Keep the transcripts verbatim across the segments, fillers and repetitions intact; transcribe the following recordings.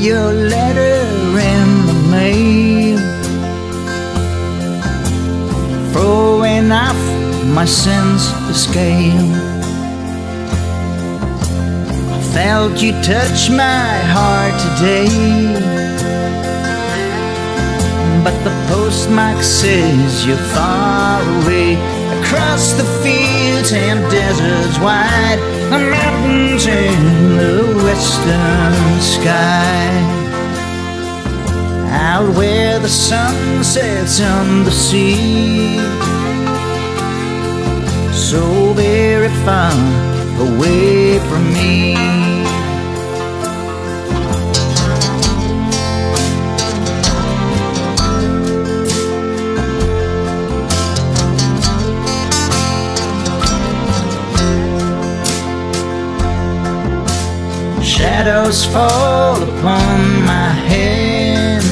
your letter in the mail, throwing off my sense of scale. I felt you touch my heart today, but the postmark says you're far away, across the fields and deserts wide, the mountains in the western sky, out where the sun sets on the sea, so very far away from me. Shadows fall upon my hand,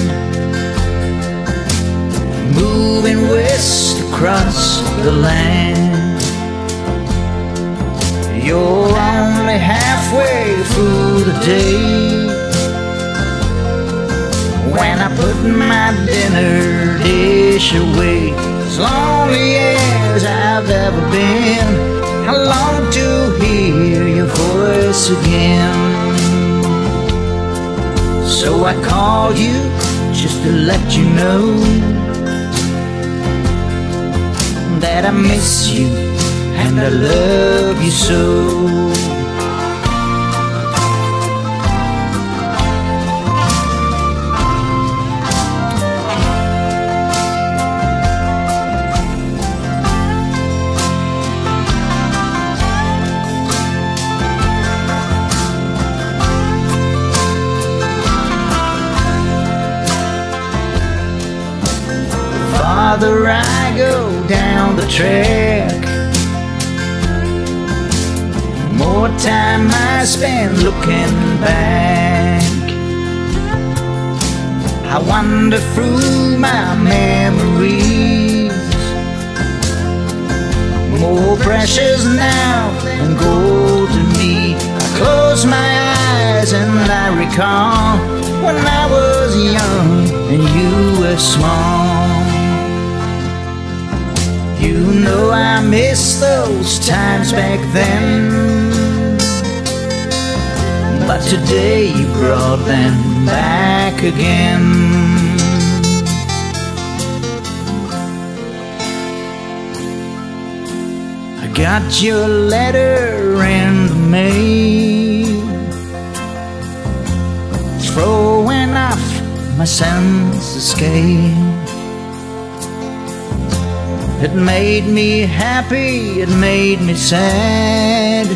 moving west across the land. You're only halfway through the day when I put my dinner dish away. As lonely as I've ever been, I long to hear your voice again. So I call you just to let you know that I miss you and I love you so. The farther I go down the track, more time I spend looking back. I wander through my memories, more precious now than gold to me. I close my eyes and I recall when I was young and you were small. You know I miss those times back then, but today you brought them back again. I got your letter in the mail, throwing off my sense of scale. It made me happy, it made me sad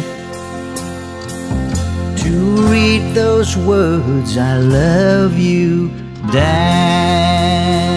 to read those words, I love you, Dad.